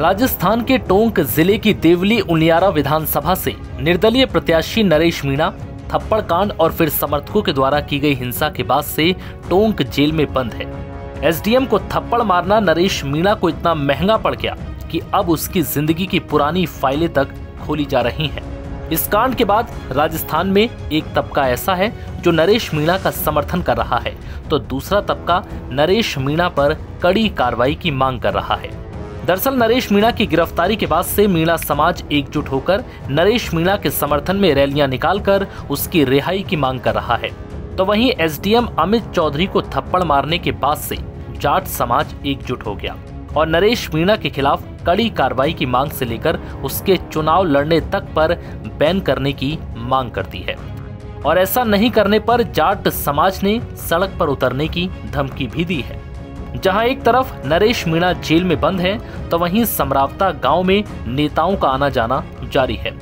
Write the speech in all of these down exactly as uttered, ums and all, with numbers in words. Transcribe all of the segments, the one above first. राजस्थान के टोंक जिले की देवली उनियारा विधानसभा से निर्दलीय प्रत्याशी नरेश मीणा थप्पड़ कांड और फिर समर्थकों के द्वारा की गई हिंसा के बाद से टोंक जेल में बंद है। एसडीएम को थप्पड़ मारना नरेश मीणा को इतना महंगा पड़ गया कि अब उसकी जिंदगी की पुरानी फाइलें तक खोली जा रही हैं। इस कांड के बाद राजस्थान में एक तबका ऐसा है जो नरेश मीणा का समर्थन कर रहा है, तो दूसरा तबका नरेश मीणा पर कड़ी कार्रवाई की मांग कर रहा है। दरअसल नरेश मीणा की गिरफ्तारी के बाद से मीणा समाज एकजुट होकर नरेश मीणा के समर्थन में रैलियां निकालकर उसकी रिहाई की मांग कर रहा है, तो वहीं एसडीएम अमित चौधरी को थप्पड़ मारने के बाद से जाट समाज एकजुट हो गया और नरेश मीणा के खिलाफ कड़ी कार्रवाई की मांग से लेकर उसके चुनाव लड़ने तक पर बैन करने की मांग करती है और ऐसा नहीं करने पर जाट समाज ने सड़क पर उतरने की धमकी भी दी है। जहां एक तरफ नरेश मीणा जेल में बंद है, तो वहीं समरावता गांव में नेताओं का आना जाना जारी है।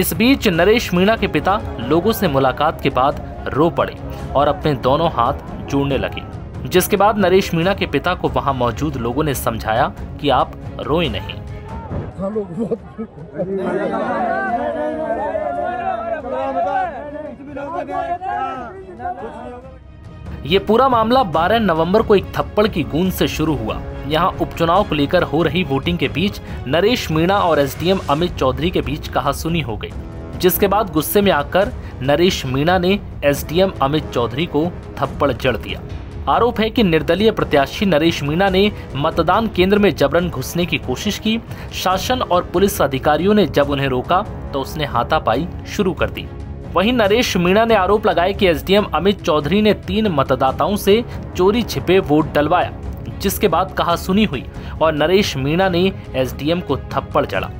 इस बीच नरेश मीणा के पिता लोगों से मुलाकात के बाद रो पड़े और अपने दोनों हाथ जोड़ने लगे, जिसके बाद नरेश मीणा के पिता को वहां मौजूद लोगों ने समझाया कि आप रोए नहीं। ये पूरा मामला बारह नवंबर को एक थप्पड़ की गूंज से शुरू हुआ। यहां उपचुनाव को लेकर हो रही वोटिंग के बीच नरेश मीणा और एसडीएम अमित चौधरी के बीच कहासुनी हो गई, जिसके बाद गुस्से में आकर नरेश मीणा ने एसडीएम अमित चौधरी को थप्पड़ जड़ दिया। आरोप है कि निर्दलीय प्रत्याशी नरेश मीणा ने मतदान केंद्र में जबरन घुसने की कोशिश की। शासन और पुलिस अधिकारियों ने जब उन्हें रोका तो उसने हाथापाई शुरू कर दी। वहीं नरेश मीणा ने आरोप लगाया कि एसडीएम अमित चौधरी ने तीन मतदाताओं से चोरी छिपे वोट डलवाया, जिसके बाद कहासुनी हुई और नरेश मीणा ने एसडीएम को थप्पड़ जड़ा।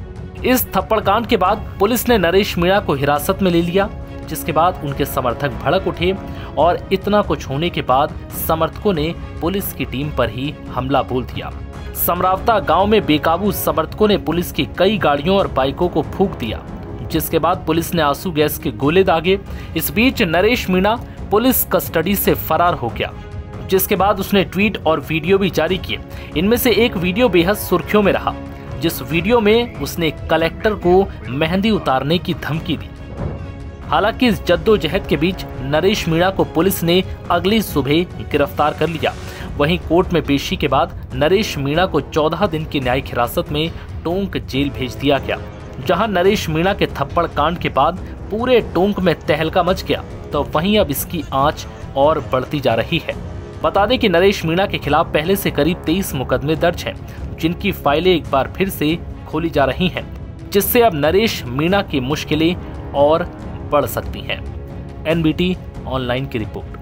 इस थप्पड़ कांड के बाद पुलिस ने नरेश मीणा को हिरासत में ले लिया, जिसके बाद उनके समर्थक भड़क उठे और इतना कुछ होने के बाद समर्थकों ने पुलिस की टीम पर ही हमला बोल दिया। समरावता गांव में बेकाबू समर्थकों ने पुलिस की कई गाड़ियों और बाइकों को फूंक दिया, जिसके बाद पुलिस ने आंसू गैस के गोले दागे। इस बीच नरेश मीणा पुलिस कस्टडी से फरार हो गया, जिसके बाद उसने ट्वीट और वीडियो भी जारी किए। इनमें से एक वीडियो बेहद सुर्खियों में रहा, जिस वीडियो में उसने कलेक्टर को मेहंदी उतारने की धमकी दी। हालांकि इस जद्दोजहद के बीच नरेश मीणा को पुलिस ने अगली सुबह गिरफ्तार कर लिया। वहीं कोर्ट में पेशी के बाद नरेश मीणा को चौदह दिन की न्यायिक हिरासत में टोंक जेल भेज दिया गया, जहां नरेश मीणा के थप्पड़ कांड के बाद पूरे टोंक में तहलका मच गया, तो वहीं अब इसकी आंच और बढ़ती जा रही है। बता दें कि नरेश मीणा के खिलाफ पहले से करीब तेईस मुकदमे दर्ज हैं, जिनकी फाइलें एक बार फिर से खोली जा रही हैं, जिससे अब नरेश मीणा की मुश्किलें और बढ़ सकती हैं। एनबीटी ऑनलाइन की रिपोर्ट।